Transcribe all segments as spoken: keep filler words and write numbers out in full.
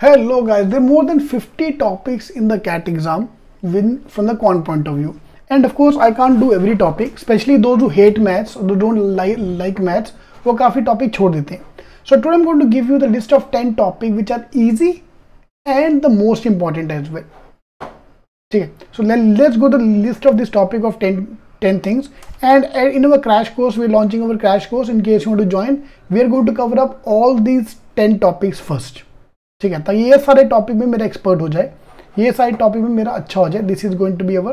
Hello guys, there are more than fifty topics in the C A T exam win from the quant point of view, and of course I can't do every topic, especially those who hate maths or who don't li like maths, वो काफी topic छोड़ देते हैं. So today I'm going to give you the list of ten topics which are easy and the most important as well. Okay, so let, let's go to the list of this topic of ten, ten things, and in our crash course, we're launching our crash course in case you want to join. We're going to cover up all these ten topics first. ठीक है, ताकि ये सारे topic में मेरा expert हो जाए, ये सारे टॉपिक में मेरा अच्छा हो जाए. This is going to be our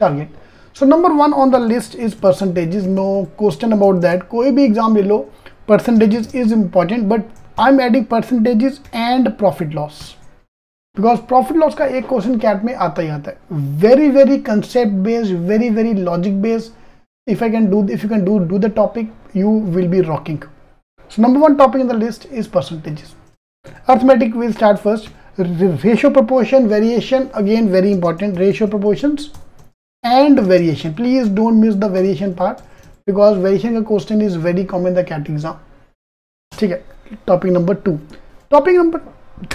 target. So number one on the list is percentages. No question about that. कोई भी एग्जाम ले लो, percentages is important, but I am adding percentages and profit loss, because profit loss का एक question CAT में आता ही आता है. Very very concept based, very very logic based. If I can do if you can do do the topic, you will be rocking. So number one topic in the list is percentages. Arithmetic will start first. Ratio, proportion, variation, again very important. Ratio, proportions and variation. Please don't miss the variation part, because variation ka question is very common in the C A T exam. Okay, topic number two. Topic number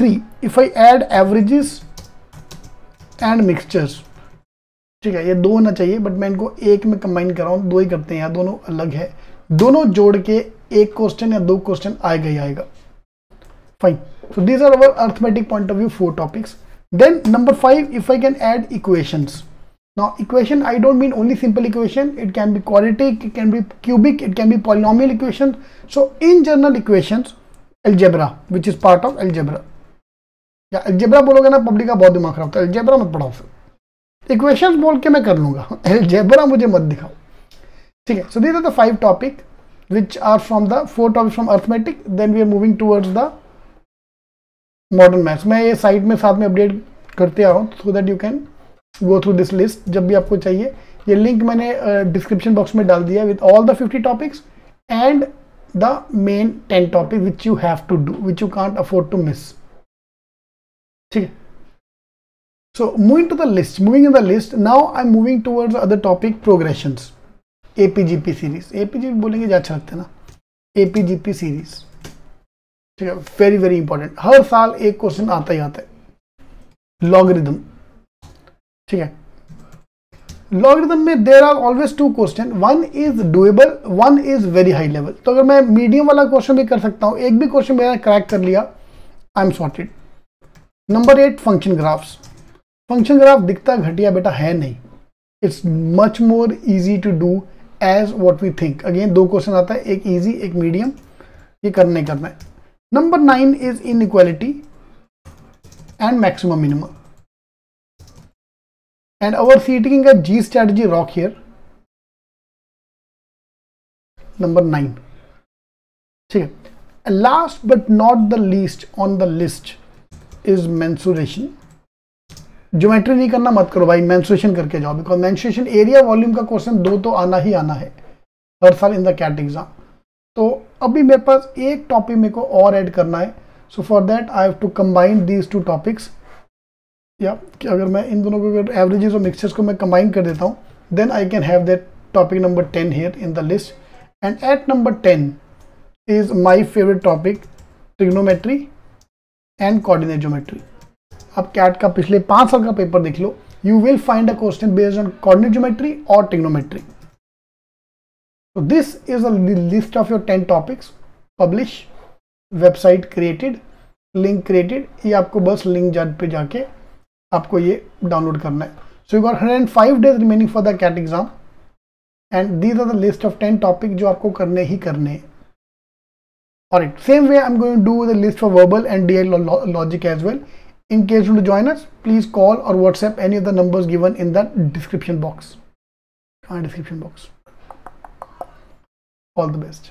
three, if I add averages and mixtures. ठीक है, ये दो होना चाहिए, but मैं इनको एक में कंबाइन कर रहा हूँ. दो ही करते हैं यार, दोनों अलग है. दोनों जोड़ के एक क्वेश्चन या दो क्वेश्चन आएगा ही आएगा. Fine. So these are our arithmetic point of view four topics. Then number five, if I can add equations. Now equation, I don't mean only simple equation. It can be quadratic, it can be cubic, it can be polynomial equation. So in general equations, algebra, which is part of algebra. या algebra बोलोगे ना, public का बहुत दिमाग खराब होता है. algebra मत पढ़ाओ, फिर equations बोल के मैं कर लूँगा. algebra मुझे मत दिखाओ. ठीक है. So these are the five topic, which are from the four topics from arithmetic. Then we are moving towards the modern maths. मैं ये साइट में साथ में अपडेट करते आ रहा हूँ, so that you can go through this list जब भी आपको चाहिए. ये लिंक मैंने डिस्क्रिप्शन uh, बॉक्स में डाल दिया with all the fifty topics and the main ten topic which you have to do, which you can't afford to miss. ठीक है. So moving to the list, moving in the list now I am moving towards other topic. Progressions, A P G P series. A P G P बोलेंगे अच्छा लगता है ना, A P G P series. ठीक है, very very important. हर साल एक question आता ही आता है. लॉगरिदम. ठीक है, लॉगरिदम में there are always two question. One is doable, one is very high level. तो अगर मैं मीडियम वाला क्वेश्चन भी कर सकता हूँ, एक भी क्वेश्चन मैंने क्रैक कर लिया, I am sorted. Number eight, function graphs. Function graph दिखता घटिया बेटा है नहीं. It's much more easy to do as what we think. Again दो क्वेश्चन आता है, एक ईजी एक मीडियम, ये करने करना है. Number nine is inequality and maximum minimum. And our seating a G strategy rock here. Number nine. Okay. Last but not the least on the list is mensuration. Geometry नहीं करना मत करो भाई, mensuration करके जाओ, because mensuration area volume का question दो तो आना ही आना है हर साल in the C A T exam. तो अभी मेरे पास एक टॉपिक मेरे को और ऐड करना है. So for that I have to combine these two topics. या अगर मैं इन दोनों को, अगर एवरेजेस और मिक्सचर्स को मैं कंबाइन कर देता हूँ, then I can have that topic number ten here in the list. And at number ten is my favourite topic, trigonometry and coordinate geometry. आप कैट का पिछले पाँच साल का पेपर देख लो, you will find a question based on coordinate geometry और trigonometry. So this is a list of your ten topics. Publish, website created, link created. ये आपको बस link जान पे जाके आपको ये download करना है. So you got one hundred five days remaining for the C A T exam, and these are the list of ten topics जो आपको करने ही करने हैं. Alright, same way I'm going to do the list for verbal and D L logic as well. In case you want to join us, please call or WhatsApp any of the numbers given in the description box. Our description box. All the best.